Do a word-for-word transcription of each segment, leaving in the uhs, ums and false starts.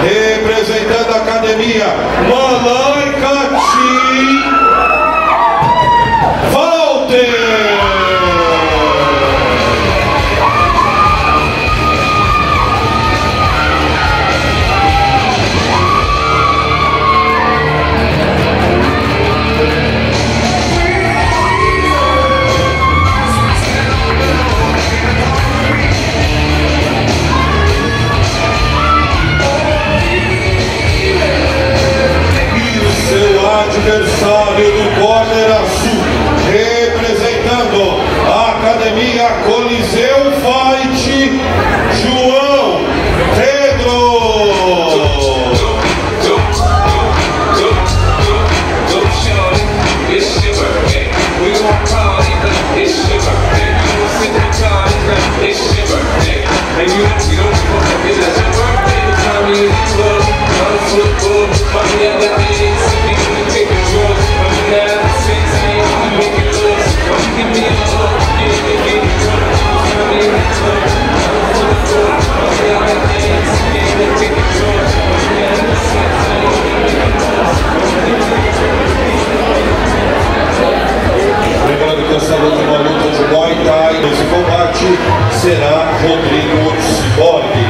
Representando a academia, Malayka. Adversário do Corner Azul, representando a Academia Coliseu Fight, João Pedro. Será Rodrigo Ciborgue.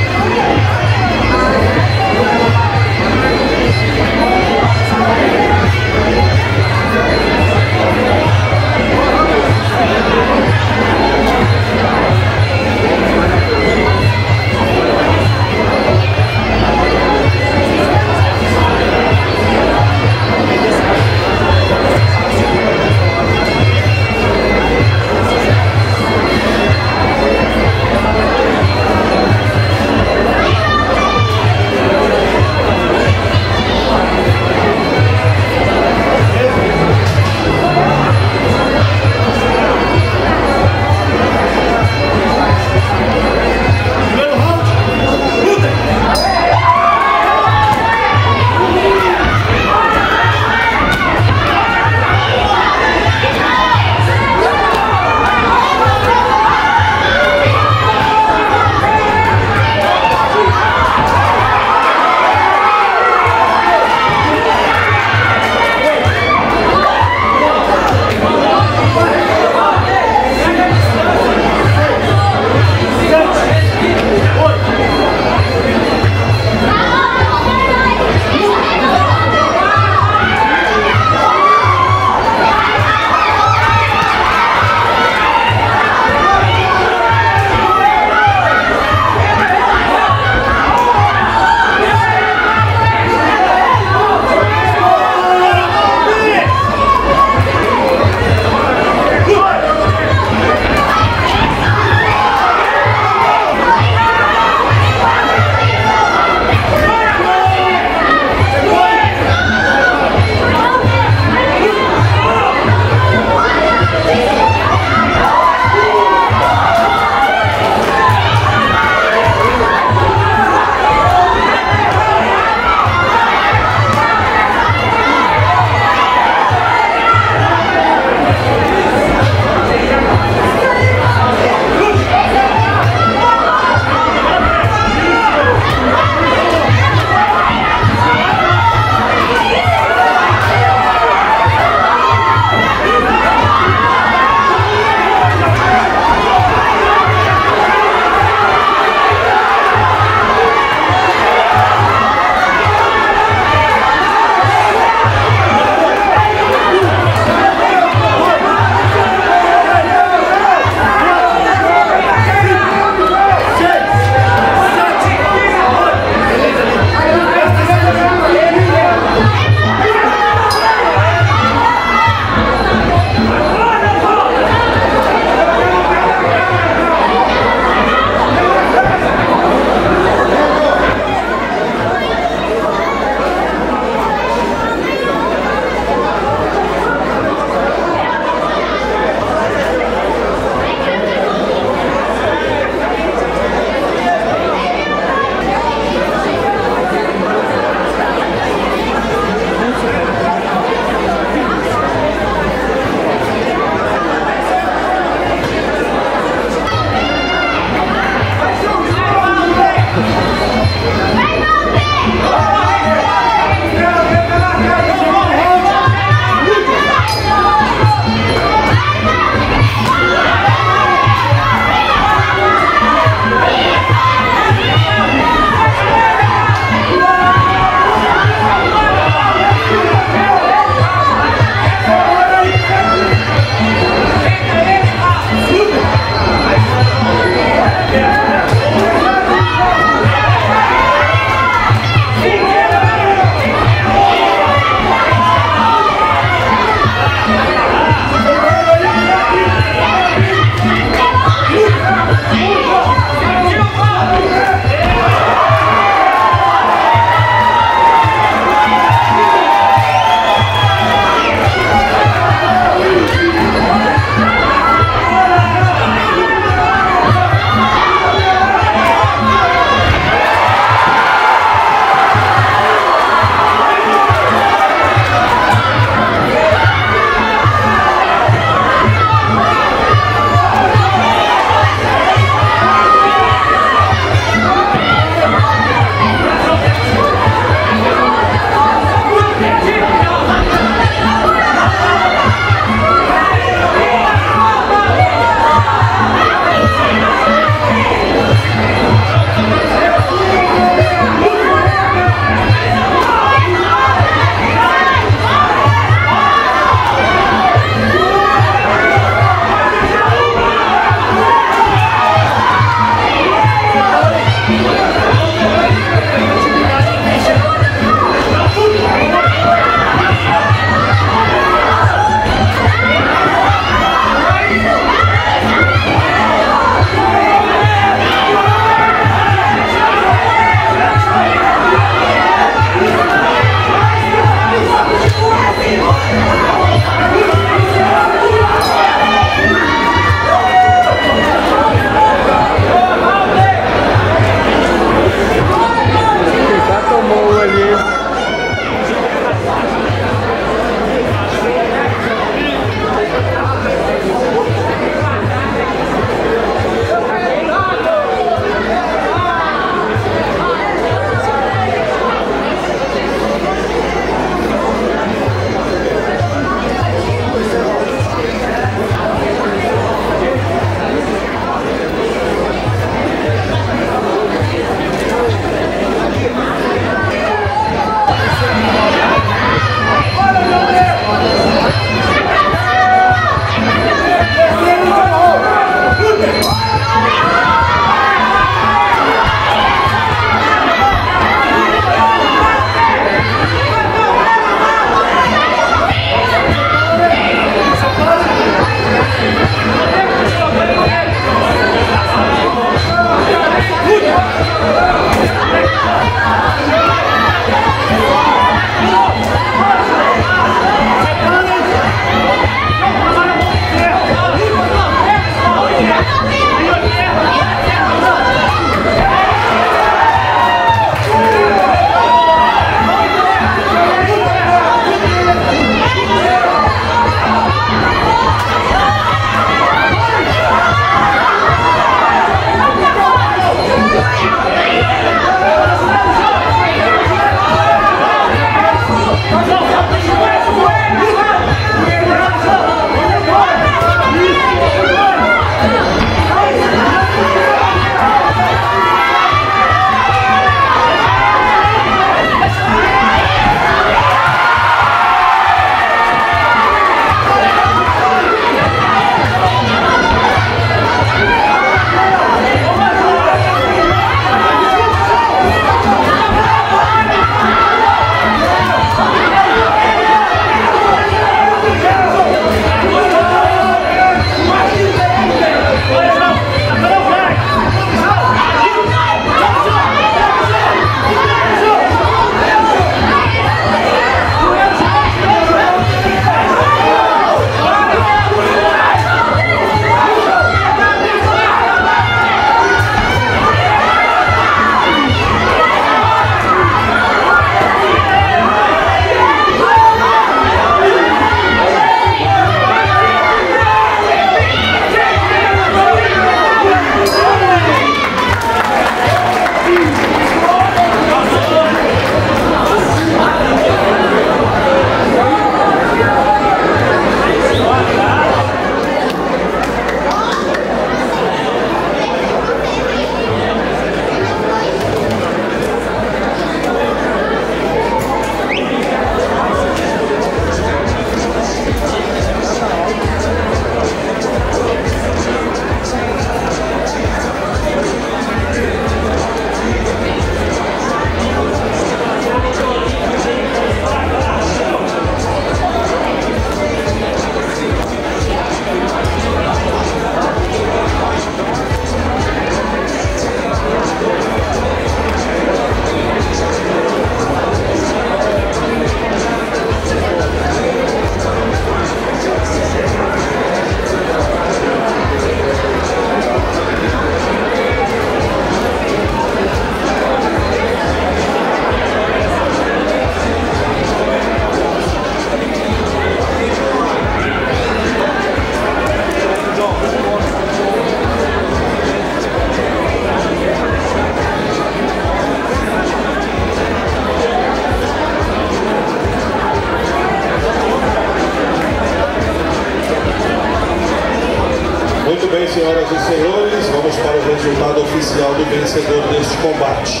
Senhoras e senhores, vamos para o resultado oficial do vencedor deste combate.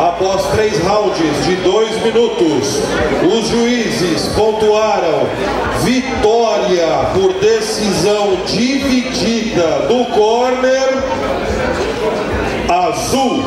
Após três rounds de dois minutos, os juízes pontuaram vitória por decisão dividida do corner azul.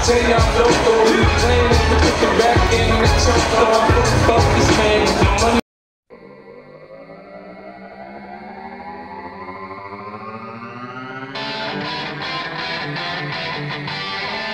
Tell y'all local, we playin' to put the back in the trunk. I'm focused, man.